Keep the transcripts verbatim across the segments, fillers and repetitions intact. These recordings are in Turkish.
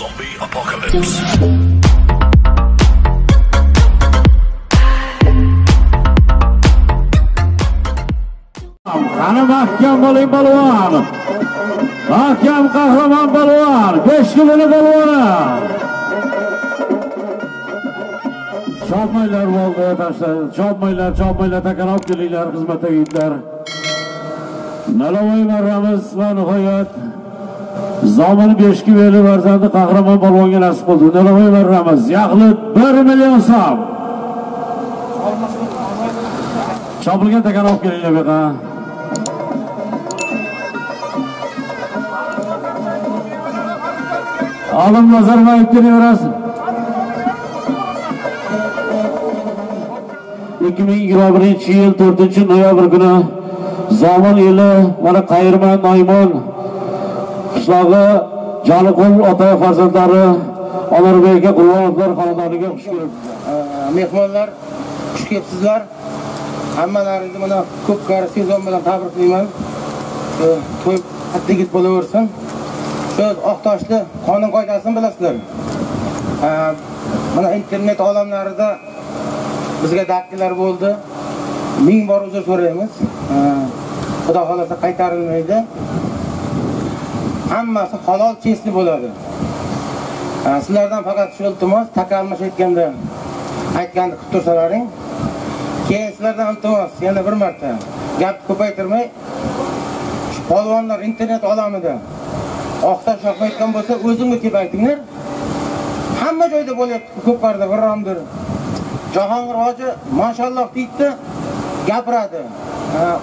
Zombie Apocalypse. Ana mahkam bo'ling polvon. Mahkam qahramon polvon, besh kunini polvon. Çalmaylar oldu arkadaşlar. Çalmaylar, çalmaylar, takan avgeliler, hizmete gittiler. Navoiy marramız ve nihayet Zomin besh veli farzandi Qahramon polvonga nasib bo'ldi. Navoiy marramız yaxlit bir million so'm. Chopilgan takan avgeliler beqa. Alim Nazarboyevga berasiz. ikki ming yigirma birinchi yil to'rtinchi noyabr günü Zomin yili mana Qayirman Noymon qishlog'i Joniqul ota farzandlari Onorbekga Qurbonovlar xonadoniga xush kelibsiz. Mehmonlar xush kelibsizlar. Hammalaringizni mana Kopkari sezon bilan tabriklayman. To'y qattiqit bo'laversin. Siz Oqtoshli qonun qoidasini bilasizlar. Mana internet olamlarida bizga daktilar bo'ldi. Ming bor uzr so'raymiz. Xudo xolasa qaytarilmaydi. Hammasi halol chestli bo'ladi. Sizlardan faqat shu iltimos, takalmish aytganda aytganda qilib tursalaring. Keyin sizlardan iltimos, yana bir marta gapni ko'paytirmay, polvonlar internet olamida oqtash yoqmayotgan bo'lsa, o'zingiz kelib aytinglar. Hamma joyda bo'lyapti, Ko'pkarida g'irromdir. Jahongir hoji mashalloh deydi, gapiradi.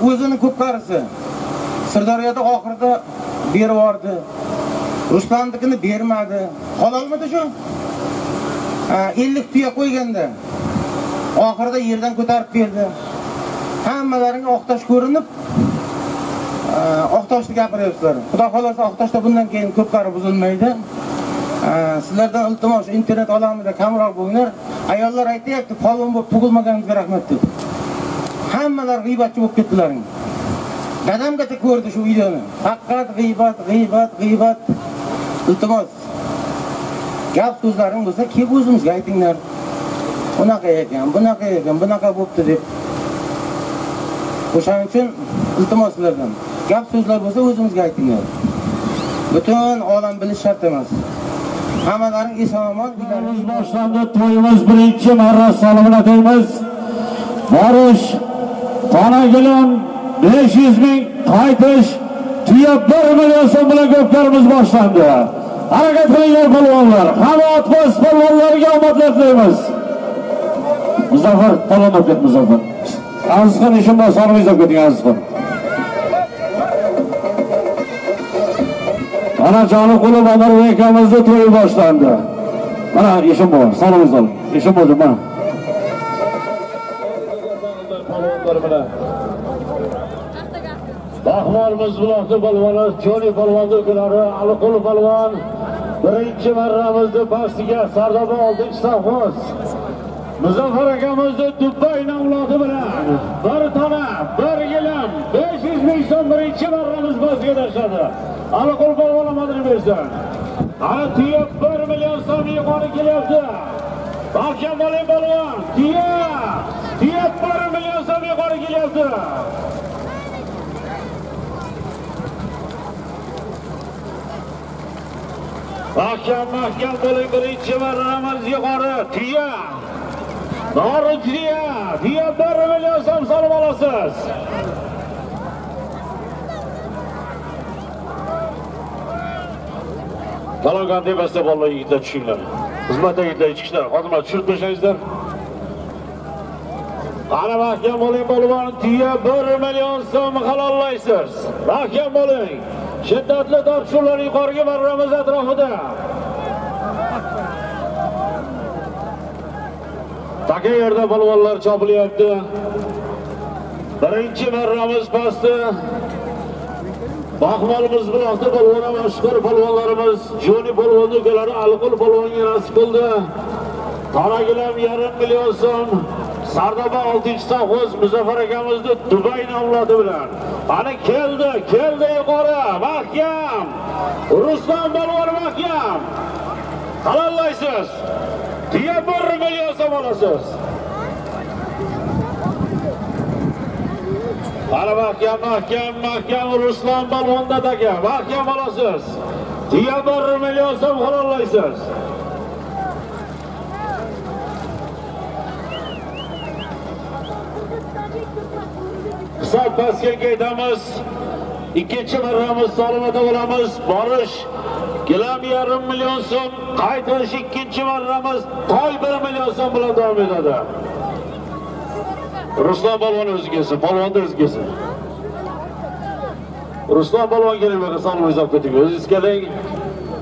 O'zini Ko'pkarisi Sirdaryoda oxirida berib yordi. Ruslannikini bermadi. Qololmadi shu. ellik tuya qo'yganda oxirida yerdan ko'tarib berdi. Hammalaringa Oqtosh ko'rinib, Oqtoshni gapiryapsizlar. Xudo xolasa Oqtoshda bundan keyin Ko'pkari buzilmaydi. Sizlardan iltimos, internet olamida kamroq bo'linglar. Ayollar aytayapti, polvon bo'lib tug'ilmaganingizga rahmat deb. Hammalar g'iybatchi bo'lib ketdilaring. Dadamgacha ko'rdi shu videoni. Faqat g'iybat, g'iybat, g'iybat. Iltimos. Gap so'zlaring bo'lsa, kelib o'zimizga aytinglar. Bunaqa ekan, bunaqa ekan, bunaqa bo'pti deb. O'shaning uchun iltimoslardan. Gap so'zlar bo'lsa, o'zimizga aytinglar. Butun olam bilish shart emas. Hammalaring eson-omon, bularimiz boshlandi. To'yimiz birinchi marra solimini deymiz. Borish qonagilim besh yuz ming, qaytish tuya bir million so'm bilan Ko'pkarimiz boshlandi. Harakat qilinglar polvonlar. Havot bos polvonlarga omadlar tilaymiz. Muzaffar polvon o'qit Muzaffar. Azizxon ishimdan so'ramiz deb keting Azizxon. Ana Joniqul Onorbekimizning to'yi boshlandi. Mana ishim bor, salamiz ol. Ishim bo'ldi mana. Bahvorimiz buloqda polvonlar, Joni polvonlar ukalari, Aliqul polvon birinchi marramizda pastiga Sardoba oltinchi sahvoz. Muzaffar akamizni Dubai nomlodi bilan bir tona, bir gilam besh yuz ming so'm birinchi marramiz boshiga tashladi. Aliqul polvon amadini bersin. Ana tuya bir million so'm yuqori kelyapti. Mahkam bo'ling polvon. Tuya, tuya bir million so'm yuqori kelyapti. Mahkam, mahkam bo'ling, birinchi marramiz yuqori. Tuya. Noru tuya, tuya bir million so'm solib olasiz. Talongan tepasida bolalar yigitlar tushinglar. Xizmatda yigitlar ichkishlar, xodimlar tushirib qo'ysangizlar. Ana mahkam bo'ling polvon, tuya bir million so'm halollaysiz. Mahkam bo'ling. Shiddatli tortishuvlar yuqoriga marramiz atrofida. Taka yerda polvonlar chopilyapti. birinchi marramiz pastda. Bahvorimiz buloqda polvon mashhur polvonlarimiz Joni polvonning ukalari Aliqul polvonga nasib bo'ldi. Qoragilam yarim million so'm Sardoba oltinchi sahvoz Muzaffar akamizni Dubai nomlodi bilan. Ana keldi, keldi yuqori. Mahkam. Ruslan polvon mahkam. halollaysiz, diye bir million so'm olasiz. Ana mahkam, mahkam, mahkam, RuslanPolvondagi mahkam olasiz, diye bir million so'm halollaysiz. Kısa pasken kaydamız, ikinci marramız, salomada olamiz, barış, gilam yarım milyon so'm, qaytish ikinci marramız, toy bir milyon so'm bilan davom etadi. RuslanPolvon o'zgasi, polvonda o'zgasi. RuslanPolvon kelib, salom o'zab keting, o'zingiz keling.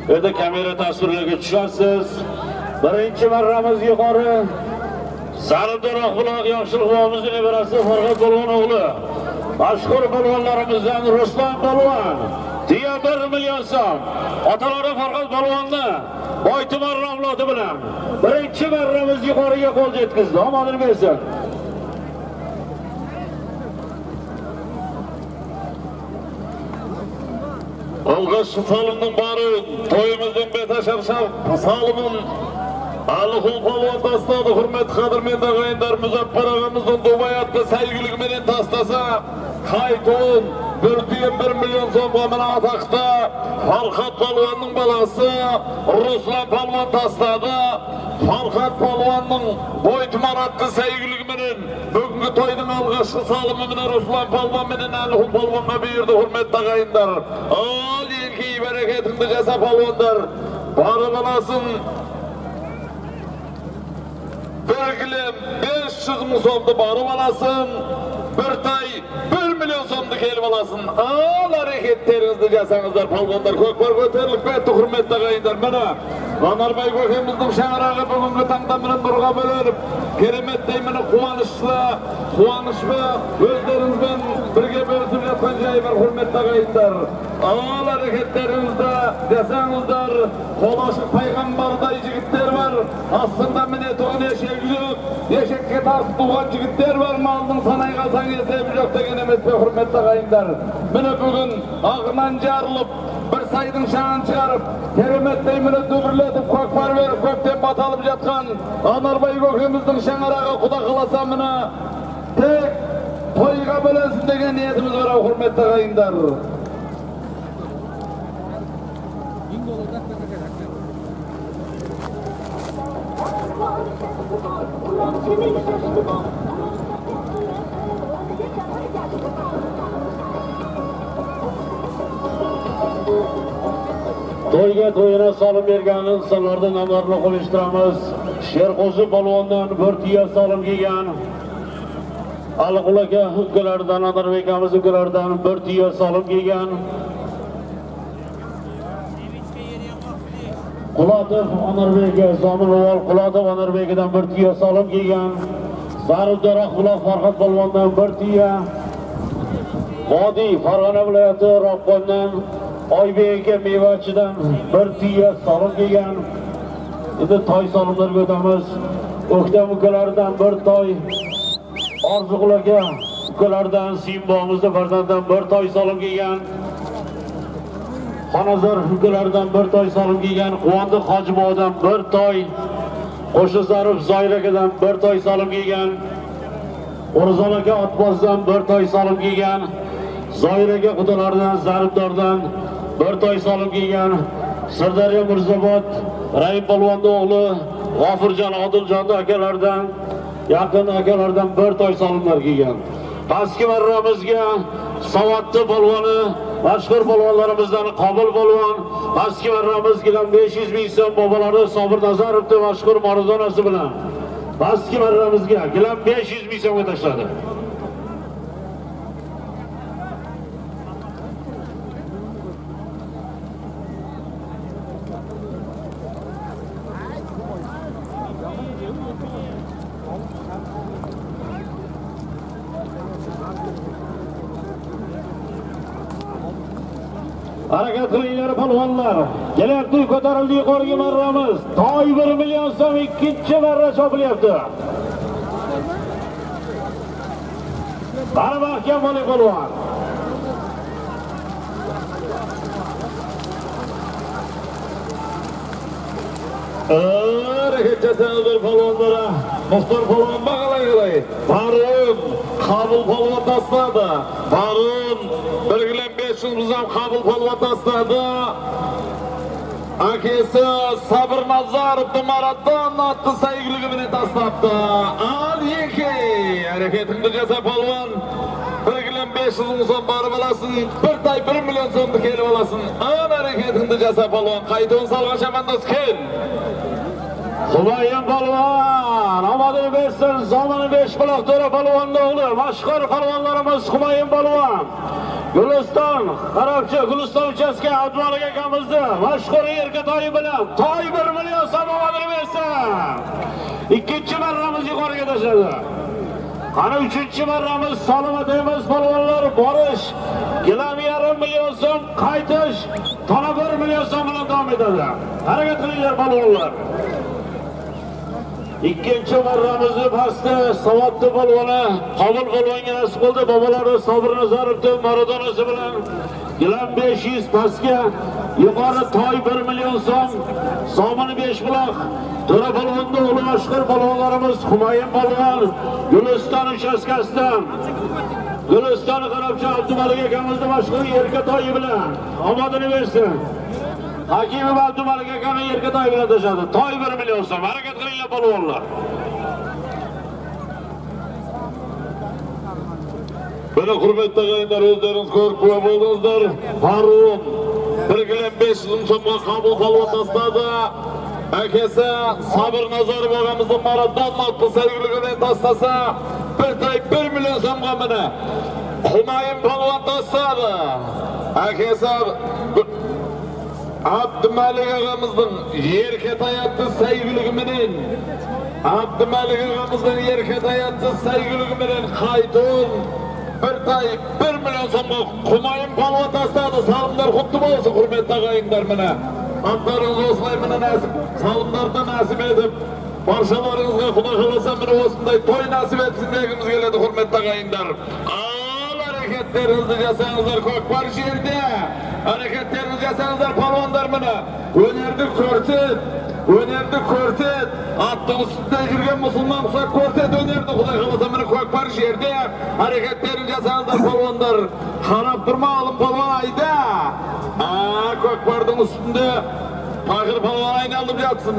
Bu yerda kamera tasvirlarga tushasiz. Birinchi marramiz yuqori. Sarıdıraq buloq yaxşılıqlarımızı neberası Farhat Polvon oğlu. Maşhur polvonlarimizdan RuslanPolvon. Diye bir milyon so'm. Ataları Farhat Polvonni. Boytumar avlodi bilan. Birinchi marramiz yuqoriga qo'l yetkazdi. Omadini bersin. Olg'ash salomning bari to'yimizning betashar salomning OdilPolvon dastadi, hurmatli qadrmand og'aylar, Muzaffar og'amizning Dubayatda sevgiligi bilan dastasa, qayton bir nuqta bir million so'm ma'lumot haqida Farhat Polvonning balasi RuslanPolvon dastadi. Farhat Polvonning bo'ytumaratda sevgiligi bilan bugungi to'yning olg'ashi salimi bilan RuslanPolvon bilan OdilPolvonga berdi, hurmatli og'aylar. Aliyki barakatni jasa polvonlar, bari bilasin. Belgilem besh yuz ming so'mda barib olasin, bir tay bir million so'mda kelib olasin. Al harakatlaringizni jasangizlar, polvonlar, ko'kbar ko'tarilib ketdi, hurmatli og'aylar. Mana Anarbay ko'kimizning sharog'i bugungi tongda bilan nurg'a bo'linib, keramatday meni quvonishli, quvonishni o'zlaringiz bilan birga bo'lib yotgan joyi bor, hurmatli og'aylar. Al harakatlaringizda jasangizlar, qo'loshi payg'ambarday yigitlar bor, aslida meni to'g'ri sevgilik, yashakka tortib turgan yigitlar bor, malning sanayga sangiz sevgilik degan emasmi, hurmatli og'aylar. Mana bugun og'man jarilib, bir saydin sha'an chiqarib, keramatday meni duburlatib, ko'kbar berib, ko'kdan botalib yotgan Anarbay ko'kimizning shangarog'i Xudo xolasa meni tek to'yga bo'lasin degan niyatimiz bor, hurmatli og'aylar. To'yga to'yini salib bergan insonlarni nomlarini qo'yishtiramiz. Sherqo'zi polvondan bir tiya salib kelgan. Aliqulaka hukkalardan, Anarbek akamiz hukkalardan bir tiya salib kelgan. Qulatov Anarbek, Zomin o'g'il Qulatov Anarbekdan bir tiya salib kelgan. Zarubdaroq buloq Farhod polvondan bir tiya. Vodiy Farg'ona viloyati Roqqondan Oybekka mevachidan bir tiya salib kelgan. Endi toy saliblarga o'tamiz. O'ktam ukalaridan bir toy, Orzuqulaga ukalaridan Simbomizni farzanddan bir toy salib kelgan. Xonazor ukalaridan bir toy salib kelgan. Quvondiq Hojiboydan bir toy, Qo'shizarov Zoirakadan bir toy salib kelgan. O'rzon aka Otbozdan bir toy salib kelgan. Zoiraga xudolardan Zaribdordan bir toy salib kelgan. Sirdaryo Mirzobod Raib polvonda o'g'li G'ofirjon Odiljonda akalardan, yaqin akalardan bir toy saliblar kelgan. Pastki marramizga Savatli polvoni, mashhur polvonlarimizdan Qobul polvon, pastki marramizga besh yuz ming so'm bobolari Sobir Nazarovni mashhur maradonasi bilan, pastki marramizga gilam besh yuz ming so'mga tashladi. Harakat qilinglar polvonlar. Kelayapti, ko'tarildi yuqoriga marramiz. Toy bir million so'm ikkinchi marra chopilyapti. Qarab ahkam bo'lib polvon. Hareket etsen OdilPolvonlara, Muhtar Polvon bağlayalay. Barın, Kabul Polvon tasladı. Barın, bir gülen beş yıl bizden Kabul Polvon tasladı. Akesi Sabır Nazarovni Maratdan attı saygılığı beni taslaptı. Al yeki, hareketini ceza Polvon. beş yılın son barı balasın, bir tay bir milyon sondu keli balasın. An hareketini ceza Polvon, kayıtın salgaç efendisi kel. Subayyan Polvon, amadını versin, zamanı beş bulak dörü Polvon da olur. Maşkar Polvonlarımız Subayyan Polvon. Güliston, Karabçı, Güliston Çeske advalı gekamızdı. Maşkar Yerke Tayyip ile, Tayyip bir milyon sondu amadını versin. İkinci merramız yukarıya taşıdı. Ana üçüncü marramız, salamadığımız polvonlar barış, gilam yarım milyon son kaytış, tona bir milyon son bilan devam edildi. Hareketliler polvonlar. İkinci marramızı bastı, savatlı polvonu, kabul polvonga nasip oldu. Babaları Sabır Nazarovni Maradonasi bilan, gilam beş yüz paske, yukarı toy bir milyon son, somini beş buloq. Dura polvonda ulu mashhur polvonlarimiz Humayun polvon, Güliston uchastkasidan, Güliston Qarabchi Abdumalik akamizni mashhur Yerka Toyi bilan omadini bersin. Hakimov Abdumalik akami Yerka Toyi bilan tashadi. Toy bir million so'm. Harakat qilinglar polvonlar. Buni hurmatli qo'yinlar o'zlaringiz ko'rib qo'ya bo'ldingizlar. Farruh bir million besh yuz ming so'mga qabul polvon tashladi. Akesi Sabır Nazarovni ağamızın Maradon attı sergülüğüne taslasa bir tay bir milyon zamgamını Humayun polvon tasladı. Akesi Abdumalik ağamızın Yerket hayatı sergülüğünün Abdumalik ağamızın Yerket hayatı sergülüğünün kaydın bir tay bir milyon zamgam Humayun polvon tasladı. Sağımlar kutlu olsun hürmetli ağayınlar bana. Aklarınızı oslayımını nasip, salımlarını nasip edip, barşalarınızı kudaşalasam biri olsunday, toy nasip etsin degimiz geledi hürmetli kayınlar. Al hareketlerinizi yasanızlar Kokpar şehirde, hareketlerinizi yasanızlar polvonlarını, önerdi kortet, önerdi kortet, attı üstünden girgen musulman kusak kortet önerdi kudaşalasam biri Kokpar şehirde, hareketlerinizi yasanızlar polvonlar, harap durma alın polvon ayda. Aa, Kokpar'dan üstünde Pakir polvon aynalıp yatsın.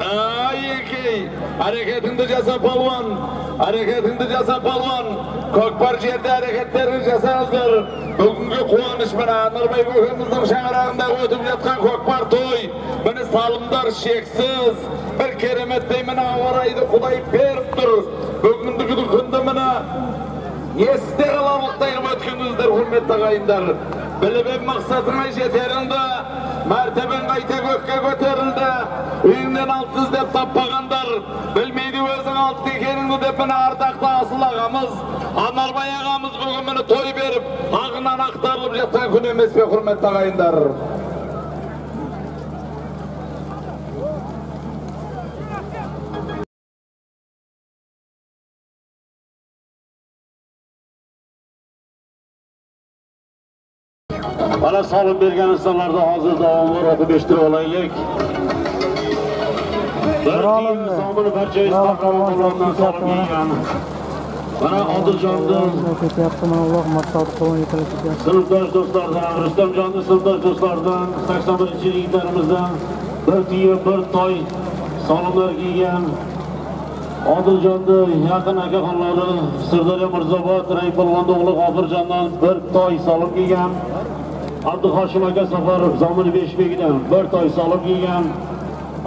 Aa, yekey hareketinde ceza polvon, hareketinde ceza polvon. Kokpar yerde hareketlerini cezazdır. Bugünkü kuvanış bana Nurbay Gökümüzün şağırağında ötüp yatkan Kokpar toy beni salımlar şeksiz. Bir keremet demine avaraydı Kuday periptir. Bugünkü dükkündümüne yeste kalanlıktayım ötkündüzdür hürmetli ağayınlar. Bilibim maqsadına yeterildi, merteben qayta ko'kka ko'tarildi. Uyingdan oltmiz deb tappagandar, bilmaydi o'zing olti ekaningni deb buni ardaqda asıl ağamız, Anarboy ağamız bugun buni to'y berib, haqdan aqtarilib yotgan kun emas, hurmatli og'aynilar. Bana salım bergen insanlarda hazır davamlar atıp eştir olaylık. Bıralım mı? Samını parça İstanbul'dan salım yiyen. Bana hazır candım. Sınıftaş dostlardan, Rüstem canlı sınıftaş dostlardan, seksen birinci yiğitlerimizden bir diye bir toy salımlar giyen. Adil canlı, yakın akakanları, Sirdaryo Mirzabat, Raypolvonda oğlu Gafir candan bir toy salım giyen. Abduhaşim aka Safarov, Zomin besh begidan bir toy salib kelgan.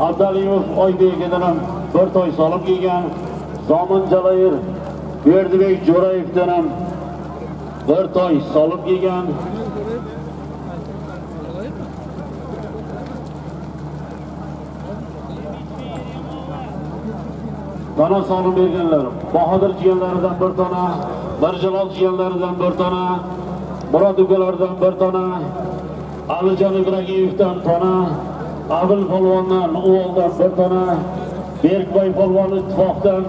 Abdaliyov Oybekidan bir toy salib kelgan. Zomin Jalayer, Berdibek Jo'rayevdan bir toy salib kelgan. Bana salib berganlar, Bahodir jiyanlaridan bir tona, Mirjalol jiyanlaridan bir tona, Murad ukalardan bir tona, Alijon Ibragiyevdan tona, Abul polvondan o'g'ildan bir tona, Berkboy polvon ittifoqdan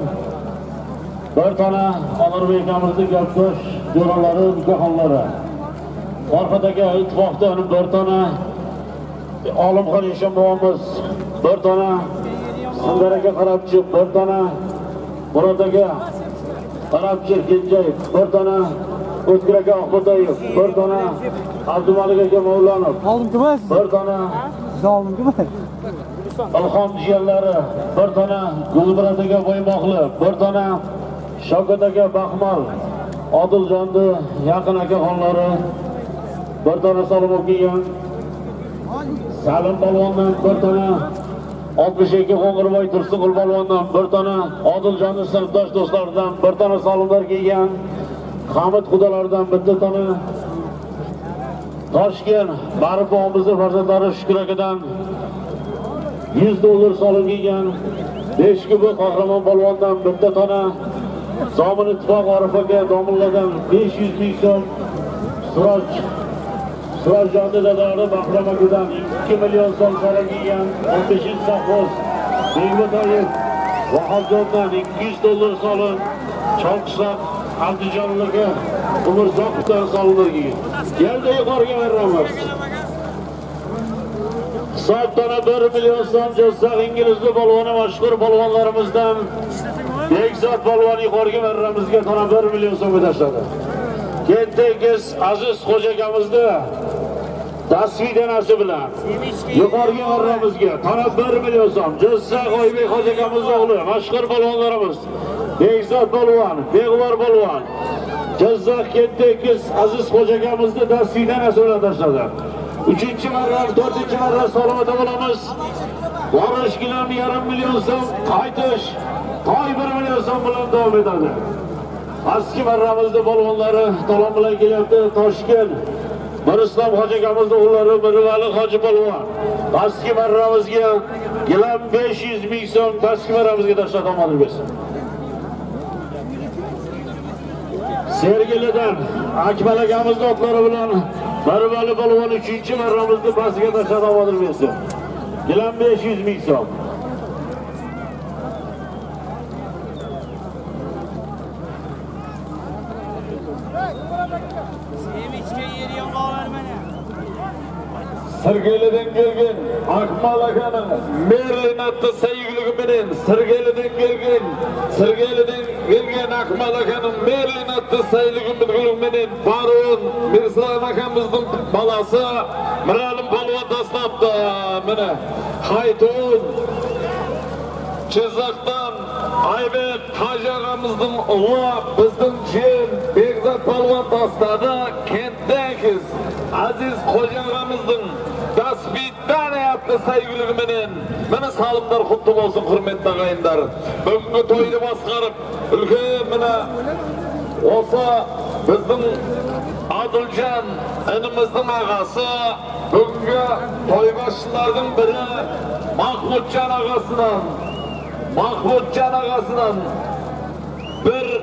bir tona, Qodirbek akamizning gapgo'sh jo'ralari, ukaxonlari. Farhod aka ittifoqdan bir tona, Olimxon Eshonboyimiz bir tona, Ankara'ya karabçı bir tane, buradaki karabçı Genceyev bir tane, Özgür'e Ahmetayev bir tane, Abdümalik'e Mevlanov bir tane, Alxon jiyanlari bir tane, Gulbiradagi Boymoqli bir tane, Shokadagi Baxmal, Odiljonning yaqin akaxonlari bir tane, Salimokiyan Salim Polvondan bir tane, oltmish ikki Qo'ng'irvoy Tursunqul Polvondan bir tane, Odiljonning sinfdosh do'stlaridan bir tane salimlar kelgan, Hamid qudalaridan bir tane, Toshkent Barib bobomizni farzandlari Shukrakadan yuz dollar salim kelgan, besh kubi Qahramon Polvondan bir tane, Zomin ittifoq Orifaga Domilladan besh yuz ming so'm, Suroj Surojjonning dadori Bahramakidan ikki million so'm salim kelgan, oltmishinchi sahvoz Begmatoyev Vahobjondan ikki yuz dollar salim, Cholqishloq Abdijonligi Umurzoqovdan salimlar kelgan. Yalda yuqoriga beramiz. Hisobdana bir million so'm Jizzax ingilizli polvoni mashhur polvonlarimizdan Bekzod polvon yuqoriga berramizga tana bir million so'm tashladi. Kettegiz Aziz xo'jakamizni tasvidan ashi bilan yuqoriga berramizga tana bir million so'm Jizzax Oybek xo'jakamizning o'g'li mashhur polvonlarimiz Bekzod polvon, Beg'ubor polvon Jizzax Kettegiz Aziz xo'jakamizni tasvidan ashi bilan tashladi. Üçüncü marra, dördüncü marra salomata bo'lamiz. Borish gilam yarim million so'm, qaytish toy bir million so'm bilan davom etadi. Pastki marramizda polvonlari talon bilan kelyapti. Toshkent Mirislom hojakamizning o'g'illari Mirvali hoji polvon. Pastki marramizga gilam besh yuz ming so'm, pastki marramizga tashlab olamiz. Sergelidan Akmal akamizning otlari bilan Marvali polvon uchinchi marramizni pasiga tashlab o'tiribdi. Gilam besh yuz ming so'm. Sirgelidan kelgan Akmal akani Merlinatni sevgiligi bilan Sirgelidan kelgan Sirgelidan kelgan Akmal akani Merlinatni sevgiligi bilan Baron Mirzayev akamizning balasi Miralim polvon dastlabda mana Hayton Jizzaxdan Aybek Tajaramizning o'g'li bizning jin Begzod polvon dastada Kentdagiz Aziz xo'jaramizning tasbihdan yaptı sevgilim benim. Beni salimler kutlu olsun hürmetli ağayınlar. Bugünkü toyunu baskarıp ülkeye bana olsa bizim Adilcan önümüzün ağası bugünkü toybaşlardan biri Mahmudcan ağasından Mahmudcan ağasından bir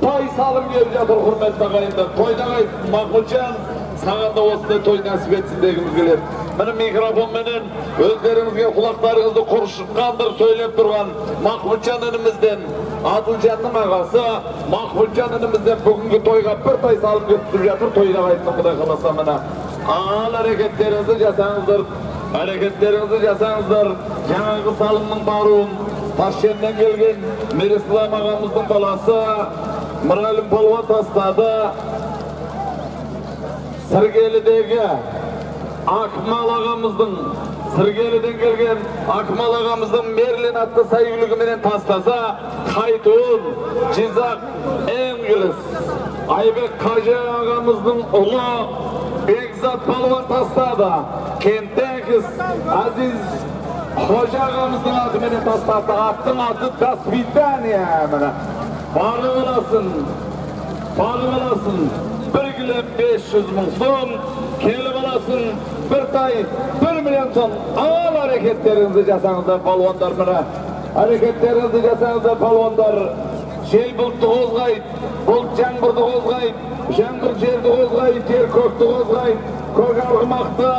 toy salim geleceğidir hürmetli ağayınlar. Toyda ağayın Mahmudcan sana da olsun toy nasip etsin degimiz gelir. Benim mikrofon benim özlerimizde kulaklarınızda kurşunkandır söyleyip duran Mahmudcan önümüzden Adilcan'ın ağası Mahmudcan önümüzden bugünkü toyga bir toy salıp götürüp yatır toyuna kayıtlı kuday kalasa bana. Ağal hareketlerinizi yasanızdır, hareketlerinizi yasanızdır. Yanğı salımın baruğun Toshkentdan gelgen Mirislom ağamızın balası Miralim polvon tashladı. Sirgelidagi Akmal ağamızın Sirgelidan kelgan Akmal ağamızın Merlin atlı sevgiligi bilan taslasa Qaytun Jizzax Engiliz Aybek Kaja ağamızın oğlu Begzod polvon tasladi. Kentdagiz Aziz Hoca ağamızın adı bilan tasladi. Atın adı Dasvidaniya mana. Barlı olasın. Barlı olasın. besh yuz ming so'm kelib olasın bir tay bir million so'm al hareketlerinizi yasanızda polvonlar bana hareketlerinizi yasanızda polvonlar şey buldu qo'zg'ayib bulut jangburdi qo'zg'ayib jangir jerdi qo'zg'ayib yer ko'kni qo'zg'ayib ko'k arg'umoqni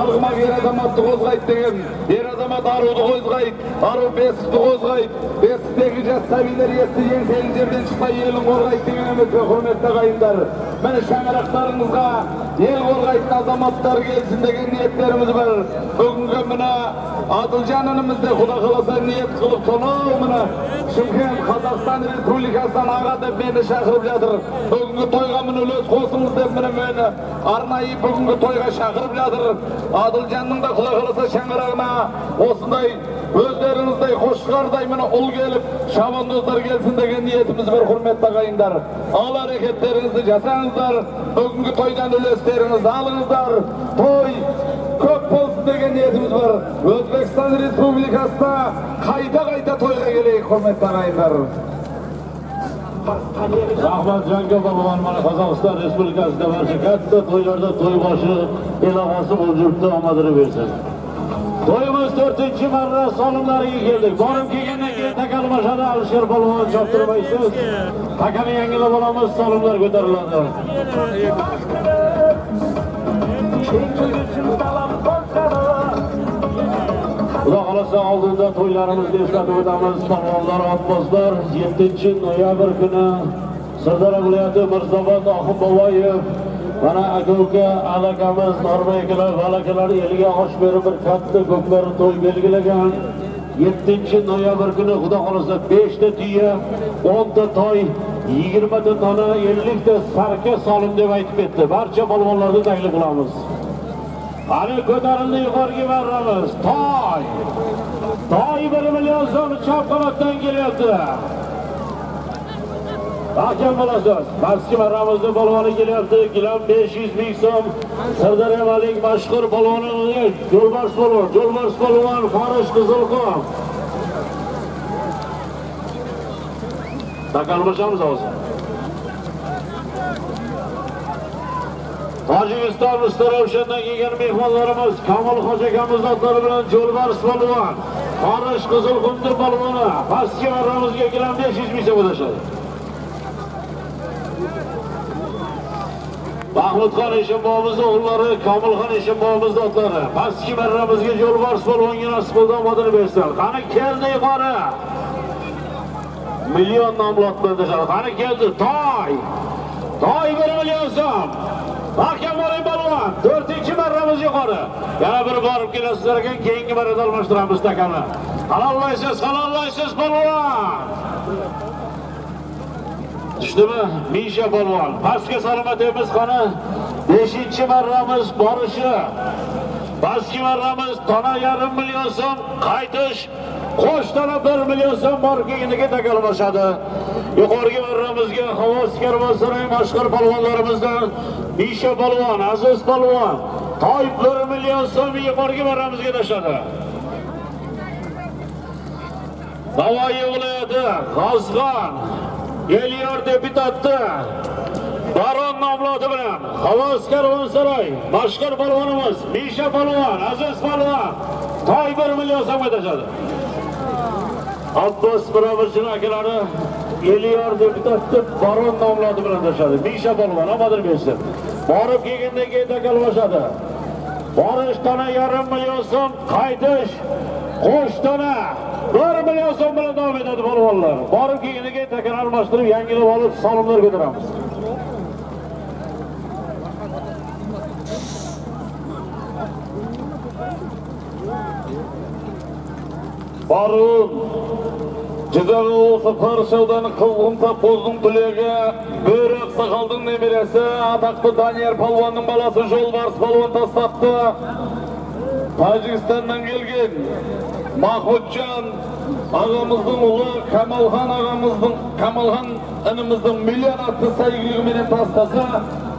arg'umoq er azamatni qo'zg'ayib degan er azamat aruvni qo'zg'ayib aruv besibni qo'zg'ayib besibdagi jassaviylar yetdi yenseli yerdan chiqsa elin qo'rg'ayib degan hurmatli og'aylar. Mana shamroqlarimizga el qo'lg'aytdi azamatlar kelsin degan niyatlarimiz bor. Bugungi mana Odiljonimizni xudo xolosa niyat qilib to'liq mana Toshkent Qozog'iston Respublikasidan ag'ada meni chaqirib yotir. Bugungi to'yga meni o'z qo'simiz deb meni meni arnoyi bugungi to'yga chaqirib yotir. Odiljonning da xudo xolosa shangrag'ina o'sday o'zlarinizday qo'shqarday meni ul kelib shavandozlar kelsin degan niyatimiz bor hurmatli og'ayinlar. A'lo harakatlaringizni jasangizlar. Bugungi to'ydan o'zlaringizni olingizlar. To'y ko'p bo'lsin degan niyatimiz bor. O'zbekiston Respublikasida qayta-qayta to'yga kelaylik hurmatli og'ayinlar. Rahmatjonga Bobon mana Qozog'iston Respublikasida barcha katta to'ylarda to'yboshi e'lonasi bo'libdi, omadini bersin. To'yimiz to'rtinchi marra sonlariga keldik. Borib kelgandan keyin takal mashada Alishir polvon choptirmaysiz. Takal yangilab olamiz, sonlar ko'tariladi. Xudo xolasa oldinda to'ylarimizni eslatib o'tamiz. Polvonlar, otbozlar yettinchi noyabr kuni Sirdaryo viloyati Mirzaobod Oxib Boboyev mana aka-uka alakamiz, normaikalar, valakalar elga osh berib bir katta ko'klar to'y belgilagan. yettinchi noyabr kuni xudo xolasa besh ta tuya, o'n ta toy, yigirma ta dona, ellik ta sarka solim deb aytib ketdi. Barcha polvonlarni taklif qilamiz. Hali ko'tarildi yuqoriga barramiz. Toy. Toy bir million so'm chap qanotdan kelyapti. Hakem bo'lasiz. Masjid Ramazon polvoni kelyapti. Gilam besh yuz ming so'm. Sirdaryo valik mashhur polvoni Boburshxo'lov, Boburshxo'lvon Farish Qizilqum. Takalmashamiz hozir. Tojikiston Mustarovshandan kelgan mehmonlarimiz Kamol Xo'jakamizning otlari bilan Boburshxo'lvon Farish Qizilqum polvoni Masjid Ramazonga gilam besh yuz ming so'm o'tashadi. Mahmudxon Eshimboyimizning o'g'illari, Komilxon Eshimboyimizning otlari. Pastki marramizga Boburshxo'lvonga nasib bo'ldi, omadini bersin. Qani keldi yuqori. Million nomli otlarda qani. Qani keldi toy. Toy bir million so'm. Mahkamboy polvon, to'rtinchi marramiz yuqori. Yana bir borib kelasizlar ekan, keyingi marrada almashtiramiz takani. Halollaysiz, halollaysiz polvon. Düşdimi? MISHA POLVON. Pastga salomatimiz qani. beshinchi marramiz borishi. Pastki marramiz tona yarim million so'm qaytish. Qo'shtona bir million so'm borib kelganiga takalmashadi. Yuqorgi marramizga XOVOS Karvonsaroy mashhur polvonlarimizdan MISHA POLVON, Aziz polvon. Toy bir million so'm yuqorgi marramizga tashladi. NAVOIY viloyati G'ozg'on Eliyor deputatı Baron nomlodi bilan XOVOS Karvonsaroy mashhur polvonimiz MISHA POLVON, Aziz polvon toy bir million so'm o'tashadi. Abbos Miravirchining akalari Eliyor deputatı Baron nomlodi bilan o'tashadi. MISHA POLVON omadini bersin. Borib kelgandan keyin takalmashadi. Borish tona yarim million so'm, qaytish qo'shtona bir million so'm bilan davom etadi polvonlar. Borib kelganiga takar almashtirib, yangilab olib, sonlar ko'taramiz. Barun Jizanov Farshowdan qilg'im tap bo'zning tiliga Bo'roq saqolning nemirasi, ataqli Daniel polvonning balasi Boburshxo'lvon polvon tashlabdi. Tojikistondan kelgan Mahmudjon ağamızın oğlu Kamalxon ağamızın Kamalxon inimizin millionatlı saygıyla tashlasa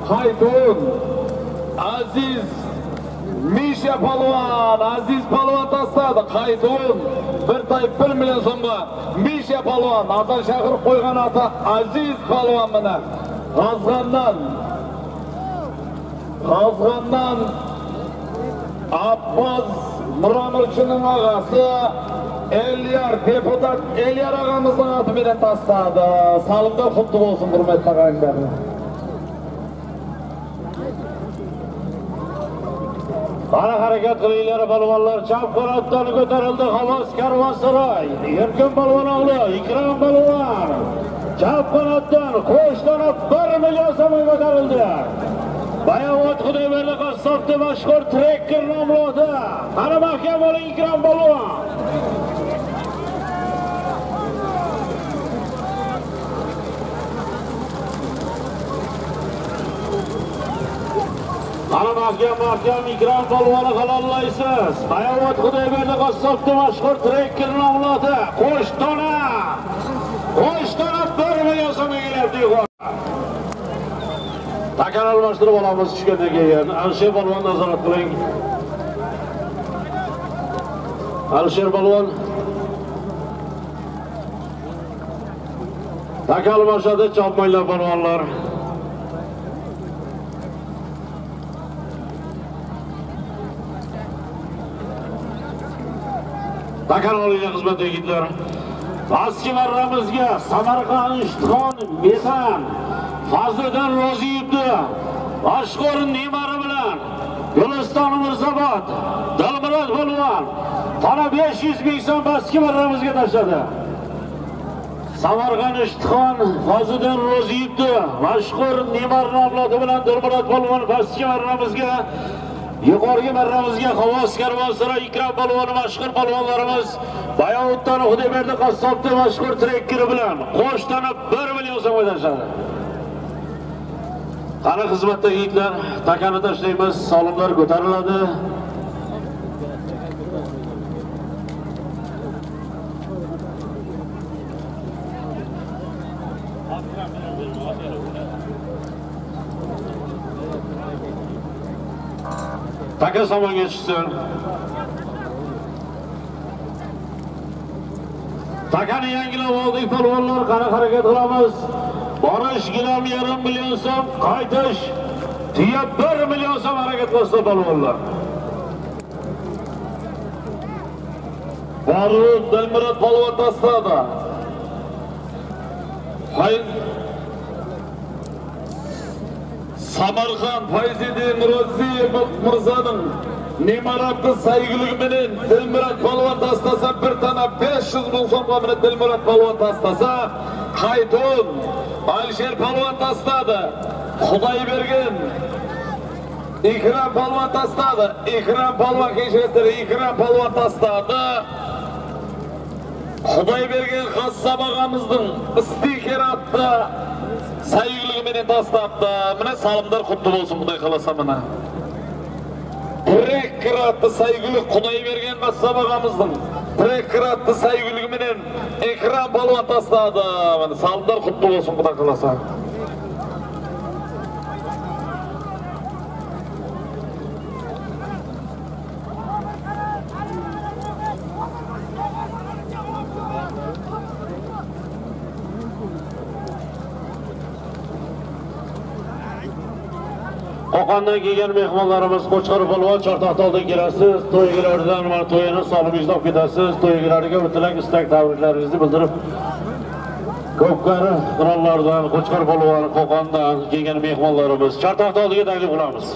Haydun Aziz MISHA polvon, Aziz polvon tashladi. Haydun bir tay bir million so'mga MISHA polvon Nazar shahar qo'ygan ota Aziz polvon bilan G'ozg'ondan G'ozg'ondan Abbos Miravirchining og'asi Eliyor deputat Eliyor og'amizning oti bilan tashladi. Salomlar xuddi bo'lsin hurmatli og'aylar. Mana harakat qilinglar polvonlar, chap qanotdan ko'tarildi XOVOS Karvonsaroy. Erkin polvon o'g'li Ikrom polvon. Chap qanotdan qo'shtirib bir million so'm ko'tarildi. Bayavot Xudoyberdi Qassobni mashhur trekker nomlodi. Qani mahkam bo'ling Ikrom polvon. Qani mahkam mahkam Ikrom polvonni halollaysiz. Bayavot Xudoyberdi Qassobni mashhur trekker nomlodi. Qo'sh dona. Qo'sh dona bir yo'samiga kelyapti. Takar almashtırıp olamız Toshkent'e gelen Alişer polvon nazorat qiling. Alişer polvon takar almashtırdı, çapmaylar polvonlar. Takar oluyla hizmet yigitler. Aski varramızga Samarqand Ishtixon Mesan Fazlidan Roziyevni Oshqo'rin nemari bilan Guliston Umrzobod Dilmurod polvon tana besh yuz ming so'm baski varramizga tashladi. Samarqand Ishtixon Fazlidan Roziyevni Oshqo'rin nemari nomlodi bilan Dilmurod polvon baski varramizga yuqorgi marramizga XOVOS Karvonsaroy Ikrom polvoni mashhur polvonlarimiz Bayovotdan Xudoyberdi Qassobni mashhur trekkeri bilan qo'shtanib bir million so'm o'ynashadi. Qani xizmatda yigitlar, takani tashlaymiz, solimlar ko'tariladi. Taka samonga chiqsin. Takani yangilab oldik polvonlar, qani harakat qilamiz. Barış gilam yarım milyon som, kaytış diye bir milyon som hareket kılsa polvonlar. Barut Dilmurod polvon tashladi. Hayır. Samarqand Fayziddin Roziyev Mirza'nın nemarati saygınlığı bilen Dilmurod polvon tashlasa bir tane besh yuz ming som qadrini Dilmurod polvon tashlasa Haydon Alişer polvon tashladi. Xudoybergan Ikrom polvon tashladi. Ikrom polvon kechirdi. Ikrom polvon tashladi. Xudoybergan Qassob og'amizning istikeri atdi. Sayg'iligi bilan tashlabdi. Mana salimlar qutlu bo'lsin Xudoy xolasa mana. Trekker atdi sayg'iliq Xudoybergan Qassob og'amizning Prekiratni sayg'iligi bilan Ikrom polvon tashladi. Mana salimlar qutlu bo'lsin Xudo xolasa. Qo'qondan kelgan mehmonlarimiz Qo'chqorov polvon Chortoqdan kelasiz, to'ygilardan mana to'yini solib ishlab ketasiz, to'ygilarga o'tilak istak tabriklaringizni bildirib Kopkari qirollardan Qo'chqorov polvon Qo'qondan kelgan mehmonlarimiz Chortoqdan taklif qilamiz.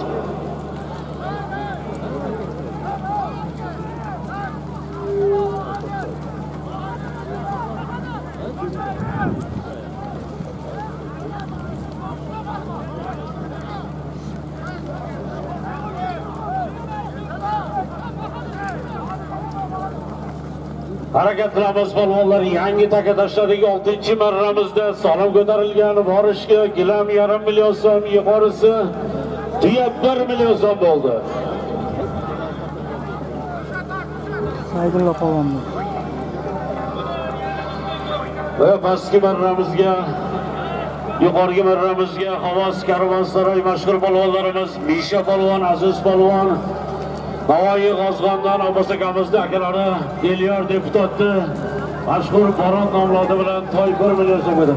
Harakat qilamiz polvonlar, yangi taka tashladagi oltinchi marramizda solim ko'tarilgan borishga gilam yarim million so'm, yuqorisi tuya bir million so'm bo'ldi. Saydullo polvonni. Va pastki marramizga, yuqorgi marramizga XOVOS Karvonsaroy mashhur polvonlarimiz MISHA polvon, Aziz polvon NAVOIY G'ozg'ondan obosakamizda akalari Elyor deputatni mashhur Borot nomlodi bilan to'y bir million so'm berdi.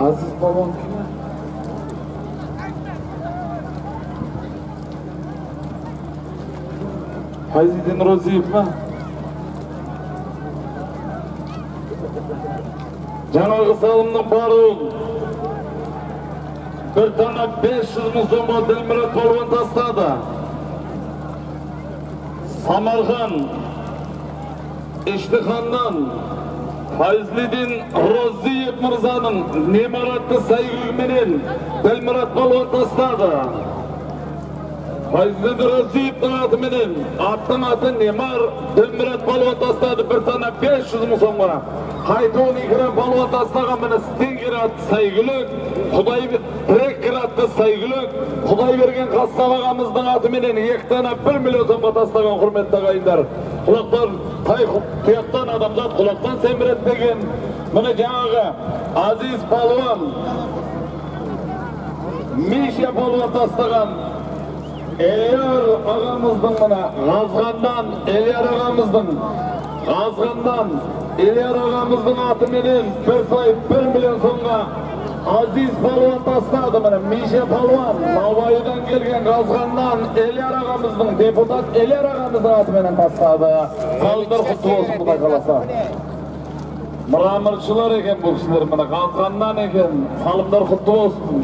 Aziz babam kime? Hayzidin Roziyev mi? Canavı salımdan barın bir tane beş yüz ming so'm Dilmurod polvon tasladı. Samarqand Ishtixondan Hayzidin Roziyev Mirza'nın nemaratı saygıyımının Dilmurod polvon tasladı. Hayzidin Roziyev Mirza'nın atın atın nemar Dilmurod polvon tasladı bir tane beş yüz ming so'mga. Hayton ikram polvon taslagan bana stengirat saygılık, Xudoy direkt kiratni saygılık, Xudoy bergan qassamag'imizning atimidan bir million so'mga taslagan hurmatli og'aylar. Quloqdan tay tuyoqdan odamzod quloqdan semirat degan mana jang'i aziz polvon MISHA polvon taslagan Elyor og'amizning mana G'azg'ondan Elyor og'amizning G'azg'ondan Elyor ağamızın atımının bir sayıp bir milyon so'mga aziz polvon tasladı mana MISHA polvon NAVOIYdan kelgan G'azg'ondan Elyor ağamızın deputat Elyor ağamızın atımının tasladı. Qaldir qutlu olsun Xudo qalasa. Miramirchilar ekan bu kishilar mana G'azg'ondan ekan. Qaldir qutlu olsun.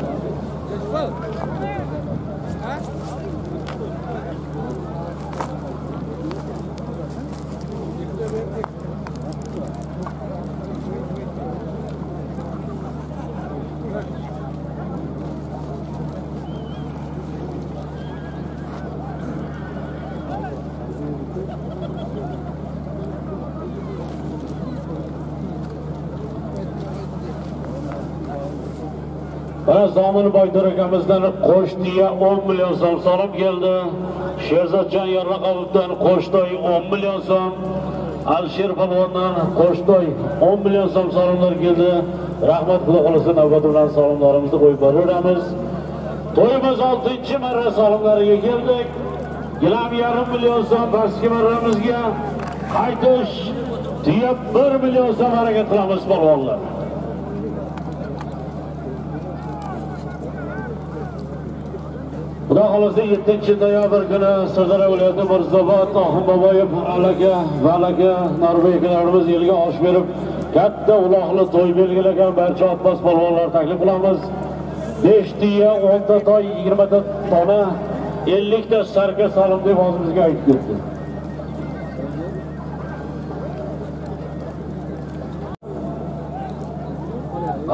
Zomin boydorakamizdan qo'shtiga o'n million so'm solib keldi. Sherzodjon Yorraqovdan qo'shtoy o'n million so'm, Alsher polvondan qo'shtoy o'n million so'm salomlar keldi. Rahmat Xudo xolasa navbat bilan salomlarimizni qo'yib boraveramiz. To'yimiz oltinchi marra salomlariga keldik. Gilam yarim million so'm barski marramizga qaytish deya bir million so'm harakat qilamiz polvonlar. Xudo xolasa yettinchi noyabr kuni Sirdaryo viloyati Mirzobod Tohimboboyev alaka va alaka Norvegiyalarimiz yilga osh berib katta uloqli to'y belgilagan barcha otbos polvonlarni taklif qilamiz. besh tiya, o'nta toy, yigirma ta tona, ellik ta sarga salom deb o'zimizga aytib ketdi.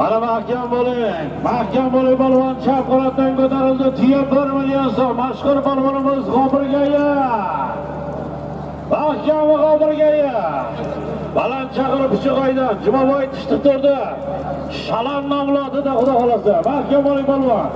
Ana mahkam bo'ling, mahkam bo'ling polvon chap qo'ldan ko'tarildi. Tiya bir million so'm mashhur polvonimiz G'obirgaya. Mahkam G'obirgaya. Baland chaqirib Pichoqoydan Jumaboy tishdi turdi. Shalom nomlodida Xudo xolasa. Mahkam bo'ling polvon.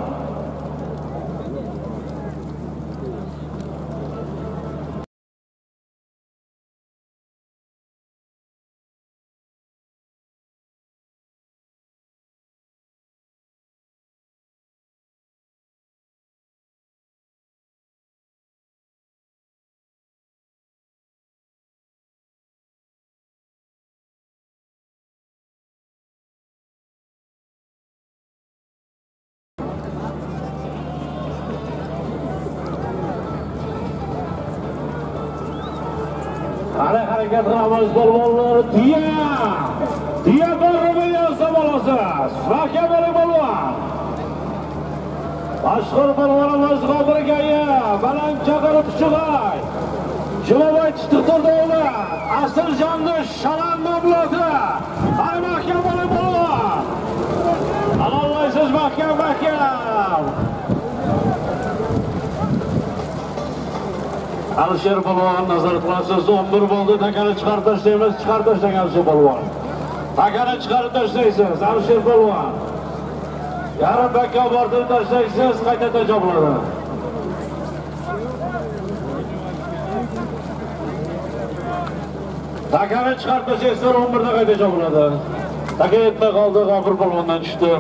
Ana harakat qilamiz polvonlar tiya. Tiya bir million so'm olsa, sahka bo'ling polvon. Mashhur polvonimiz G'obirgaya, baland chaqirib Pichoqoy. Jumaboy tishdi o'g'li, Asiljonda Shalom nomlodi. Ana mahkam bo'ling polvon. Alollaysiz mahkam mahkam. Alışer polvon nazorat qilasiz. on bir bo'ldi. Takani chiqarib tashlaymiz. Chiqarib tashlang Alishir polvon. Takani chiqarib tashlaysiz. Alishir polvon. Yarim bakka bortib tashlaysiz. Qaytadan jobladi. Takani chiqarib tashlaysiz. on birda qaytadan jobladi. Taka yetmay qoldi. G'afur polvondan tushdi.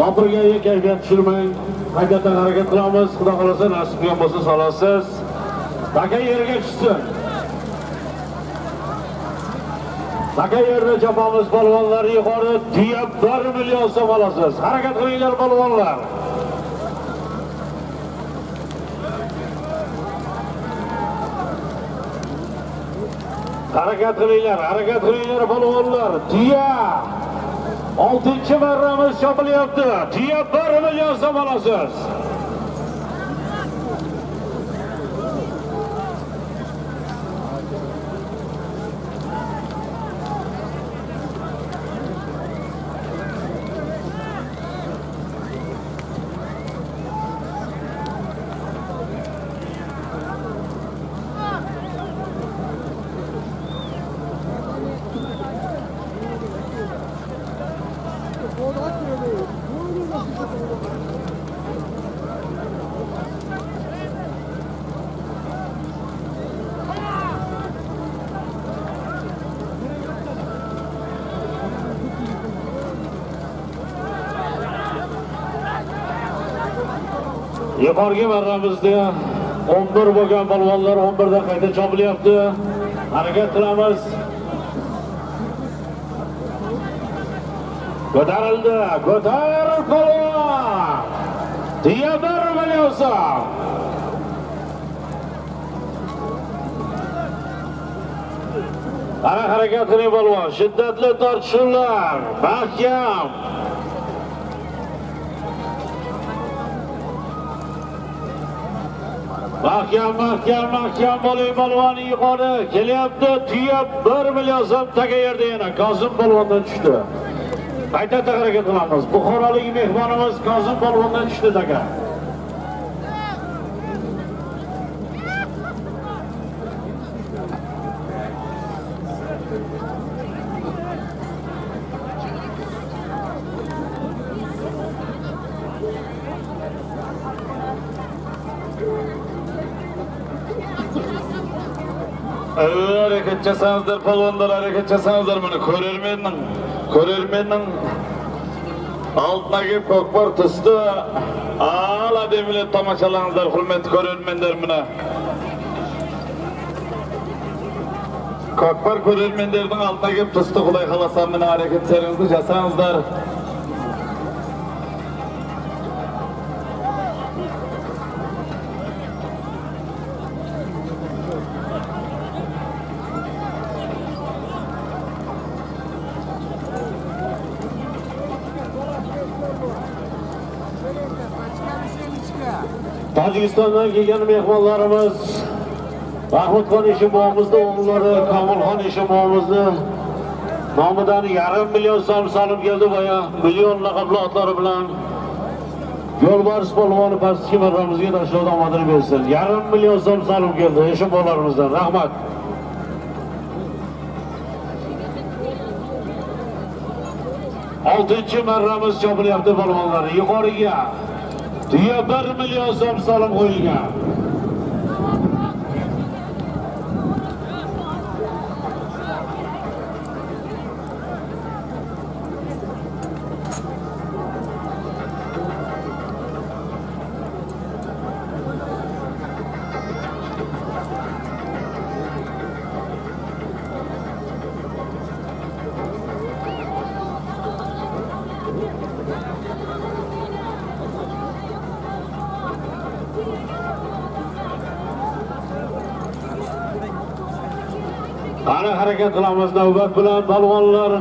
G'afurga kayfiyat tushirmang. Qaytadan harakat qilamiz. Xudo xolasa nasib qilgan bo'lsa solasiz. Taka yerga tushsin. Taka yerda jamoamiz polvonlari yuqori tiyab bir million so'm olasiz. Harakat qilinglar polvonlar. Harakat qilinglar, harakat qilinglar polvonlar. Tiyab oltinchi marramiz chopilyapti. Tiyab bir million so'm olasiz. Yuqorgi marramizda on bir bo'lgan polvonlar on birda qayta chopilyapti. Harakat qilamiz. Ko'tarildi, ko'tarildi polvon. Tiyab bir million so'm. Ana harakat qiling polvon. Shiddatli tortishuvlar, mahkam. Mahkam, mahkam, mahkam bo'ling polvon yuqori kelyapti. Tiyab bir million so'm taga yerda yana Kozim polvondan tushdi. Qayta harakat qilamiz. Buxorolik mehmonimiz Kozim polvondan tushdi taga. Hareketçesizdir polvonlar, hareketçesizdir bunu ko'rermenin, ko'rermenin altına girip kokpor tüstü ağla demile tamaşalanızlar, hürmetli ko'rermenlar buna kokpor ko'rermenlerin altına girip tüstü kulay kalasam buna hareketçerinizdir, jasağınızlar. Uzbekistan'dan gelen mehmanlarımız Mahmudxon işi boğumuzda onları, Kamulxon işi boğumuzda namıdan yarım milyon so'm salib geldi baya milyon lakablı atları bilen Yo'lbars polvoni pastki marramizga tashlab omadini bersin. Yarım milyon so'm salib geldi işi boğularimizdan. Rahmat. Oltinchi marramiz chopilyapti polvonlar. Yuqoriga Tiyab bir million so'm salib qo'yilgan. Harakat qilamiz navbat bilan polvonlar.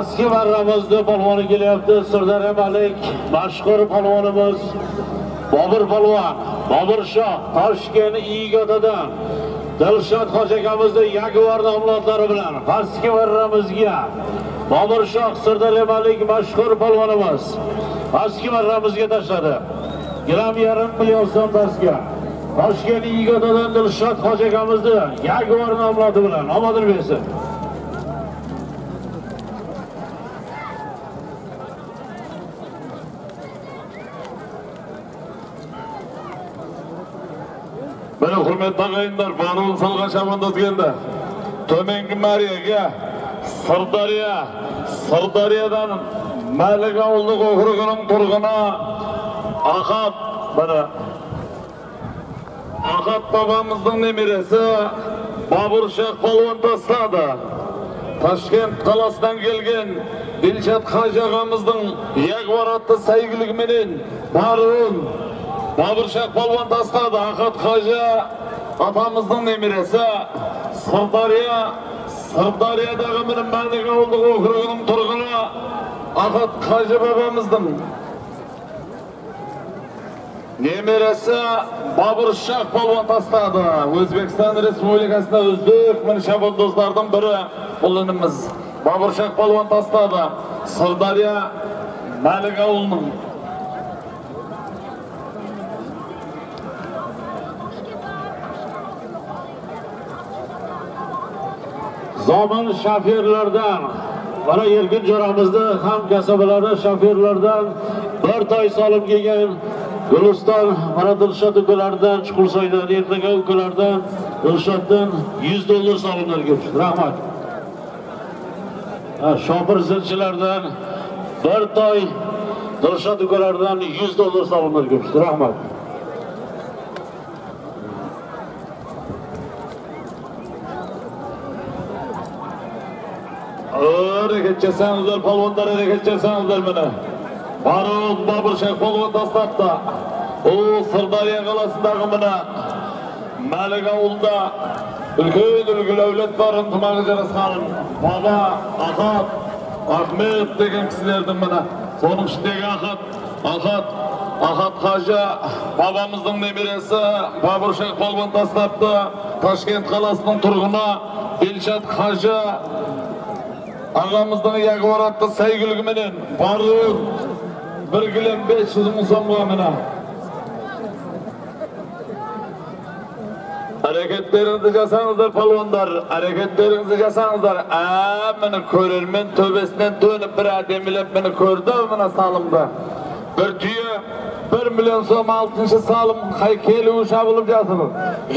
Eski varramızda polvonu geliyordu. Sirdaryo Malik, mashhur polvonimiz Bobur polvon, Boburshox, Toshkent Igodadan Dilshod hojakamizning Yaguar nomlodlari bilan eski varramizga Boburshox Sirdaryo Malik mashhur polvonimiz eski varramizga tashladi. Gram yarım milyon so'm tasga Toshkent Igodadan Dilshod hojakamizning Yaguar nomlodi bilan omadini bersin. Bana hürmet bağlayınlar, Banul Salga Şamandat geldi. Tömengi Mariyaga, Sirdaryo, Sirdaryodan Malik Avulluq Okrug'unun turg'uni Ahad, bana Ahad babamızın nemiresi Boburshoxpolvon tasladı. Toshkent kalasidan gelgen Dilshod hojakamizning Yaguar atlı sevgiligiminin marhum Boburshoxpolvon tasladı. Ahad hoja atamızın nemiresi Sirdaryo, Sirdaryodagi Malik Avulluq okrugining turg'uni Ahad hoja babamızın nemirasi Boburshoxpolvon tasladı. O'zbekiston Respublikasida o'zbek minshabozlardan biri bo'linimiz Boburshoxpolvon tasladı. Sirdaryo Malik Avulluq Zomin şoförlerden, bana yergin coramızda ham kasabalarda şoförlerden dört ay salim giygen Gülistan, bana Dilshod ülkelerden, Çukursoy'dan, Ertaga ülkelerden Dilshod'dan yüz dolar salimler gelmiştir. Rahmat. Şoför zilçilerden dört ay Dilshod ülkelerden yüz dolar salimler gelmiştir. Rahmat. Hareket çesenizler, polvonlar hareket çesenizler beni. Barut Boburshoxpolvon taslatdi. U Sirdaryo qalasidagi beni. Malik Avulda ulkan ulkan avlodlarim tumanida xarim. Baba, Ahad, Ahmed degan kishilardan beni. So'ning ichidagi Ahad, Ahad, Ahad hoja babamizning nemirasi Boburshoxpolvon taslatdi. Toshkent qalasining turg'uni Dilshod hoja ağamızdan Yaguar atlı sevgiligiminin varlığı bir milyon besh yuz ming so'mga hareketlerinizi kasanızlar polvonlar, hareketlerinizi kasanızlar. Aa, beni ko'rarman tövbesinden dönüp bir ademilep beni ko'rdi bana salımda. Bir tüye bir milyon so'm oltinchi salım haykeli şabılıp yatırır.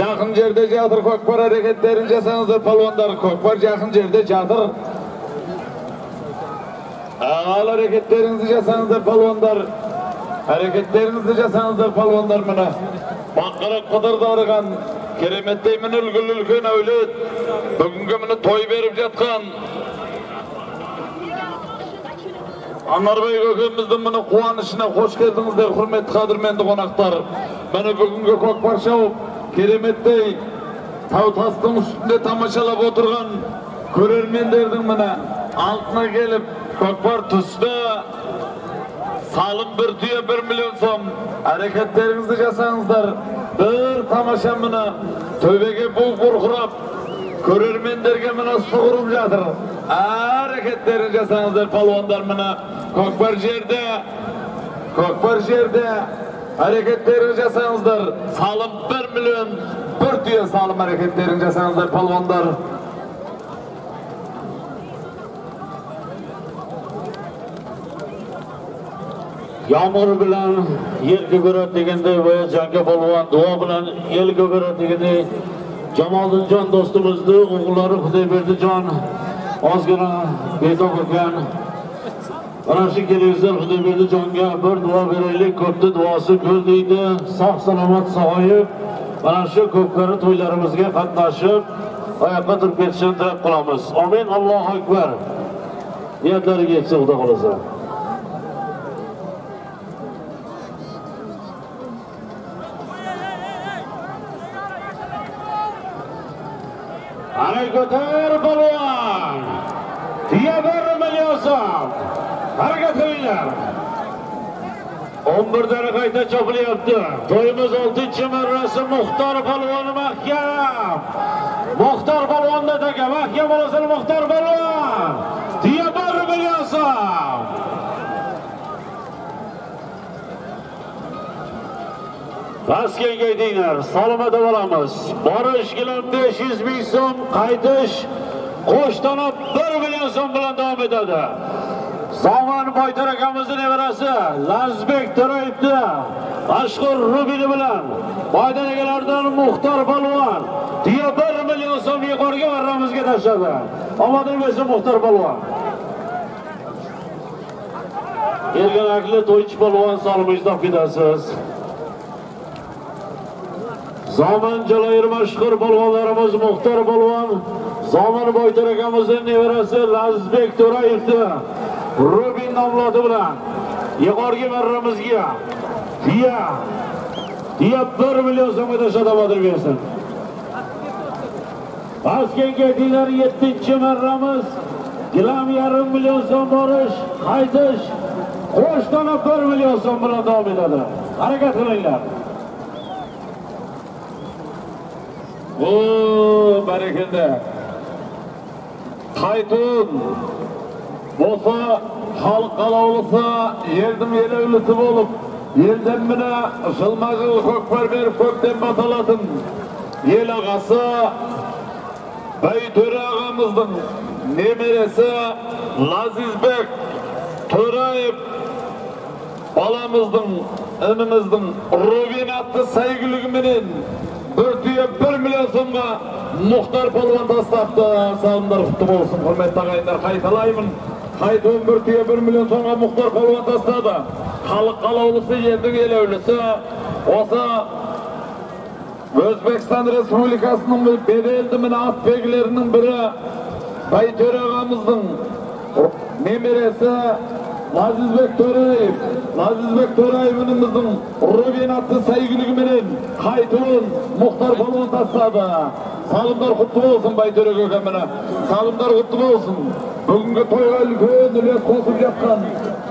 Yaqin yerda yatır Kokpar hareketlerini kasanızlar polvonlar. Kokpar yaqin yerda yatır. Ağal hareketlerinizi casanızdır polvonlar. Hareketlerinizi casanızdır polvonlar bana. Bakkarak kadar darıgan keremetteymin ülgül ülgün evlet. Bugünkü bana toy verip yatkan Anarbay kökümüzden bana kuvanışına hoş geldiniz de hürmet kadırmendi konaklar. Bana bugünkü Kokparşov keremettey tavtastın üstünde tamaşalap oturgan körermen derdim bana. Altına gelip Kokpar tüsüne salım bir tüye bir milyon so'm hareketlerinizi casanızlar bir tamaşamını tövbege bu kurkurap körermenlerge mına suğurup yatır hareketlerini casanızlar polvonlar mına Kokpar jerde Kokpar jerde hareketlerini casanızlar salım bir milyon bir tüye salım hareketlerini casanızlar polvonlar. Yağmur bilen yer köküröt degende ve Canka polvon, dua bilen el köküröt degende Jamoliddin dostumuzdu, oğulları Xudayberdijon ozgina betob ekan. Ana shu kelingizlar Xudayberdijonga bir dua beraylik, ko'pni duosi ko'l deydi. Sog' salomat sog'ayib, ana shu Kopkari to'ylarimizga qatnashib, oyoqqa turib ketishni tilab qolamiz. Amin, Allohu akbar. Niyatlariga yetsin, xudo xolasa. Ana ko'tar polvon. Diye bir milyon on bir derekayda çapılıyordu. Toyumuz oltinci merresi Muhtar Palvan'ı mahkem. Muhtar Palvan da teke. Mahkem olasın Muhtar Palvan. Diye barı biliyorsam. Pasken geydinler. Salamadı olamız. Barış gülüm beş yuz ming so'm. Kaytış. Koştanıp bir milyon so'm bilan devam edildi. Zomin boytarakamızın nevarasi Lazbek Taroyevni mashhur rubini bilan maydonagalardan Muhtar Palvon diye bir milyon so'm yuqoriga varramizga tashladi. Omading bo'lsin Muhtar Palvon. Erganakli to'ychi polvon solimizdan fidasiz. Zomin Jaloir mashhur polvonlarimiz Muhtar Palvon, Zomin boytarakamizning nevarasi Lazbek Taroyevni Rubin avlodi bilan yuqorgi marramizga diya diya bir million so'mga tashlamadir bersin. Toshkentga dinar yettinchi marramiz gram yarim million so'm borish, qaytish qo'shdan bir million so'm bilan davom etadi. Harakat qilinglar. O barakalla. Qaytun Bosa halkala olsa yerdim yere ülütü olup yerden bile ışılmacı kokpar verip kökten bataladın. Yel ağası Bey Töre ağamızın nemeresi Lazizbek Töreyev balamızın önümüzdün Rubin attı saygılığımının dörtüye bir milyon sonuna Muhtar Palvon tasdaptı. Sağımlar kutum olsun hürmetli ağayınlar kaytalayımın. Hayt on bir bir milyon so'mga Muhtar Palvon tashladi. Xalq qalovlisi yerning elovlisi o'sa O'zbekiston Respublikasining bedeldi minoatbeklarining biri Bayto'rag'amizning nemirasi Lazizbek To'rayev, Lazizbek To'rayevimizning ruvinatli saygiligi bilan qaytun Muhtar Palvon tashladi. Salomlar qutlu bo'lsin Bayto'raga o'kamana. Salomlar qutlu bo'lsin. Bugungi to'yga ulg'onib qo'yib yotgan,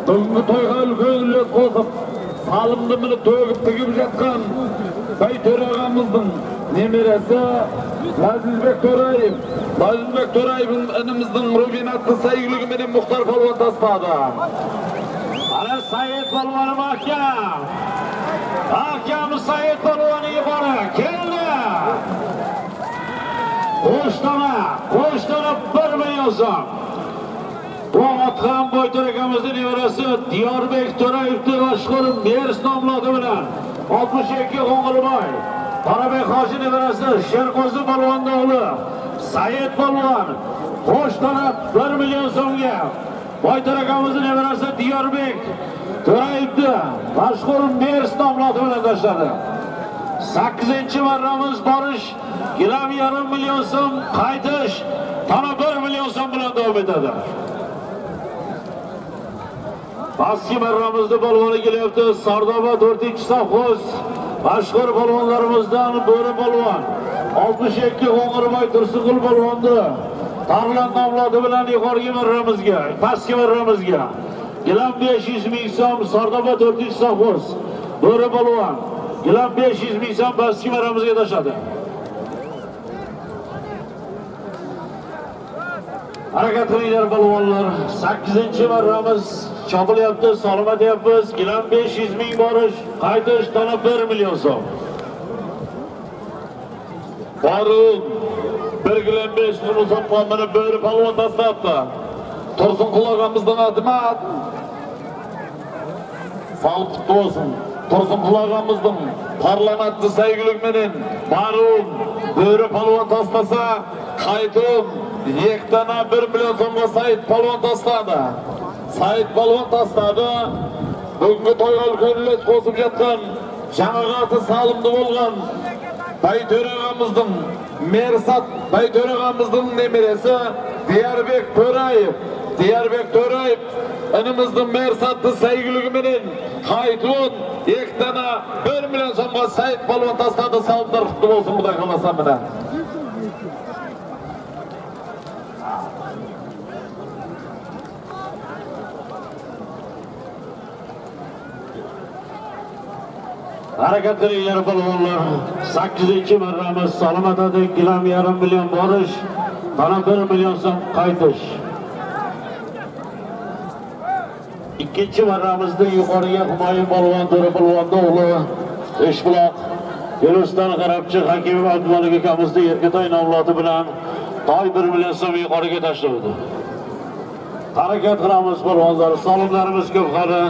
bugungi to'yga ulg'onib qo'yib, salimni mini to'g'ib tegib yotgan Bayto'rag'amizning nemirasi Lazizbek To'rayev, Lazizbek To'rayevning inimizning ruvinatli saygiligi bilan Muhtar Palvon tashladi. Ana Said Palvon mahkam. Mahkam Said Palvoniga bora keldi. Qo'shtona, qo'shtona bir million so'm. Bu atkan boytarakamızın nevarası Diyarbek To'rayevni mashhur Mers nomlodi bilan oltmish ikki Qo'ng'irboy Qorabek hoji nevarasi Sherqo'zi Polvonning o'g'li Said Polvon qo'shtanab bir million so'mga boytarakamızın nevarasi Diyarbek To'rayevni mashhur Mers nomlodi bilan tashladi. sakkizinchi marramiz borish gram yarim million so'm, qaytish tana bir million so'm bilan davom etadi. Baski marramızda polvoni kelyapti. Sardoba to'rtinchi sovxoz mashhur polvonlarimizdan Bo'ri polvon, oltmish ikki Qo'ng'irboy Tursunqul polvonni Tarlon avlodi bilan yuqorgi marramizga, pastki marramizga gilam besh yuz ming so'm Sardoba to'rtinchi sovxoz Bo'ri polvon, gilam besh yuz ming so'm pastki marramizga tashladi. Harakat qilinglar polvonlar. sakkizinchi marramiz çapıl yaptı, salma yapız, gilan besh yuz ming barış, kaytış tana bir milyon so'm. Barın, bir gilan besh yuz ming so'm muammanı Bo'ri polvon tashladi. Tursunqul og'amizdan adıma adın. Sağlık kutlu olsun. Tursunqul og'amizdan parlamentli saygılık menen. Barın, Bo'ri polvon tashlasa, kaytım, yektana bir milyon so'mga Said Polvon tashladi. Said Polvon tashladi. Bugungi to'yga ulg'onib qo'shib yotgan, jamg'ati salimda bo'lgan Bayto'rag'amizning Mersat Bayto'rag'amizning nemirasi Diyarbek To'rayev, Diyarbek To'rayev inimizning Mersatni saygiligi bilan qaytun yektana bir milyon so'mga Said Polvon tashladi. Salimlar qutlu bo'lsin Xudo xolasa bilan. hareketliler polvonlar, sakkiz ikki marramiz salomat edik, gilam yarım milyon borish, bana bir milyon so'm qaytish. İkinci marramizda yuqoriga Humoyun polvon, To'ra polvonda o'g'li Eshbuloq, Yunuslon Qarabchi Hakimov Abdullaga kamizda Erkatoy nomloti bilan to'y bir milyon so'm yuqoriga tashlandi. Harakat qilamiz polvonlar, salomlarimiz ko'p xali.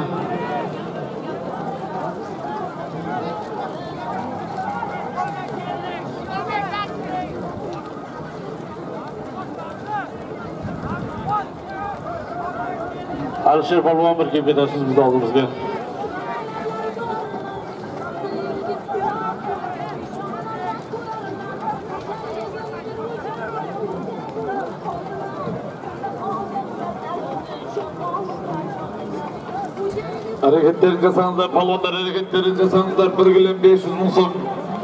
Alışır polvon bir kep etasiz bizni oldimizga. Hareketler kılsanızlar, polvonlar hareketleri kılsanızlar, bir bilan besh yuz ming so'm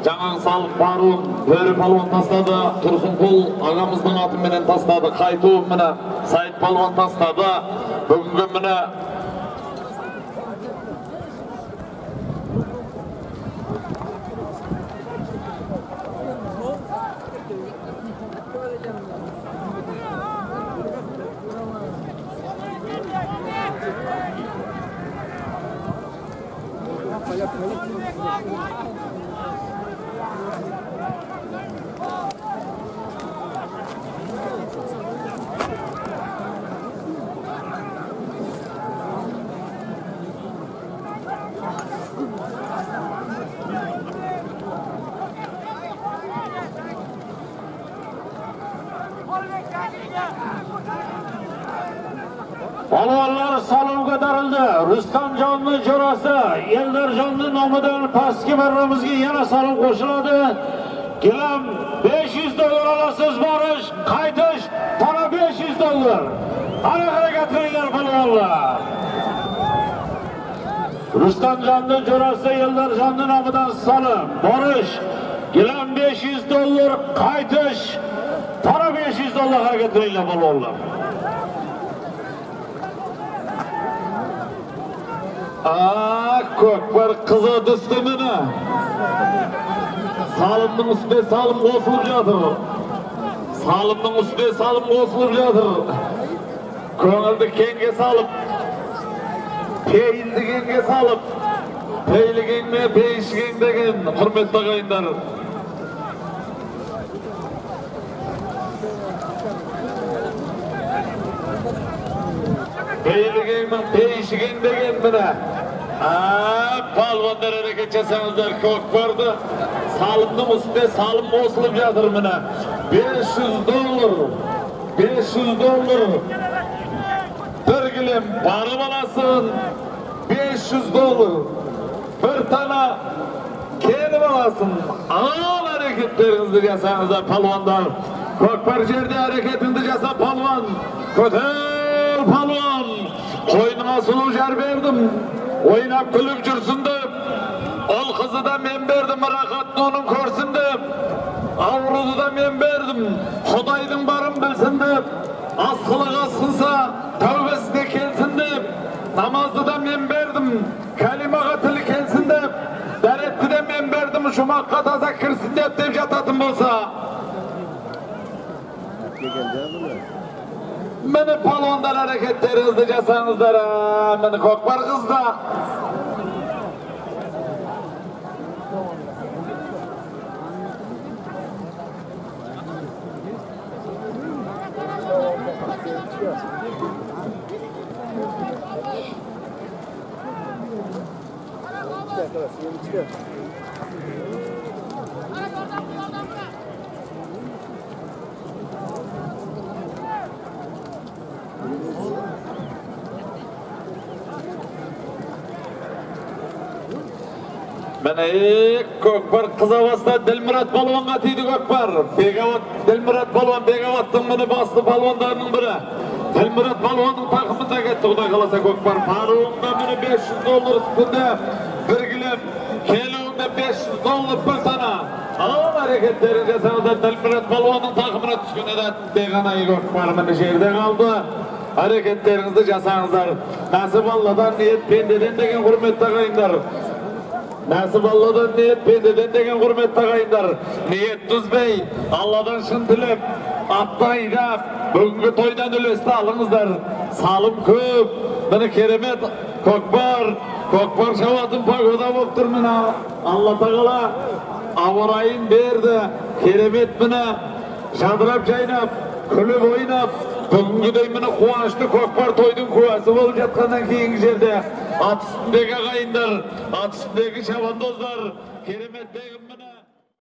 Canan Sal, Barun, Veri polvon tasladı, Tursunqul ağamızdan atı menen tasladı, Qaytuv menen Said polvon tasladı. Bugün mene polvonlar salomga darildi. Rustam jonli jo'rasi, Eldor jonli nomidan pastki marramizga yana salom qo'shiladi. Gilam besh yuz dollar olasiz, borish, qaytish, to'la besh yuz dollar. Ana harakat qilinglar polvonlar. Rustam jonli jo'rasi, Eldor jonli nomidan salom, borish, gilam besh yuz dollar, qaytish, to'la besh yuz dollar harakat qilinglar polvonlar. Aa, ko'kbar qizil dustimini salimning ustiga salim qo'shilib yotir. Salimning ustiga salim qo'shilib yotir. Ko'ngilni kengga solib, peyindigingga solib, peyligingni peyishging degan hurmatli og'ayinlar. Peyligingni peyishging degan mana polvonlar harakat qilsanlar ko'kbardi. Salimning ustiga salim qo'shilib yotir mana. besh yuz dollar, besh yuz dollar. Bir gilam barib olasin, besh yuz dollar. Bir tana kelib olasin. Al harakatlaringizni qilsanlar polvonlar. Ko'kbar yerda harakatini qilsa polvon. Ko'tar polvon. Qo'ynima suv jar berdim. Oynab kulüp cürsün de, al kızı da men berdim, rahatını onun korsun de, avruzu da men berdim, Xudoydin barın bilsin de, askılık askınsa, tövbesine kelsin de, namazı da men berdim, kelime katili kelsin de, deretti de men berdim, şu makka taza kirsin de, devşat atın bulsa. Meni polvonlar hareketlerinizni qilsanizlar, meni ko'kbar qizlar. Mana ko'kbar qizavasda Dilmurod polvonga tegdi ko'kbar. Begavot Dilmurod polvon Begavotning mini bosdi polvonlarning biri. Dilmurod polvonning taqimida ketdi xudo xolasa ko'kbar. Farug'da mini besh yuz dollar ustida bir gilam, kelunda besh yuz dollar bir sana. Al harakatlaringiz qilsangiz Dilmurod polvonning taqimida tushgunida beg'ana ko'kbar mini yerda qoldi. Harakatlaringizni qilsangiz nasib Allohdan niyat pendadan degan hurmatda qo'yinglar. Nasip Allah'dan niyet bendeden degen hürmet tağayınlar. Niyet düzbey, Allah'dan şın dilip, attan idap, bugünkü toydan öleste alınızlar. Salım köp, beni keremet, kokbar, kokbar şavatın pagoda boptur mina. Allah tağala, avarayın berdi, keremet mina, şadırap çaynap, külüp oynap, bugünkü deyimini kuvançlı kokbar toydun kuvası bol yatkandan keyingi jerde. At üstündeki ağayınlar, at üstündeki şabandozlar, kelimetleri...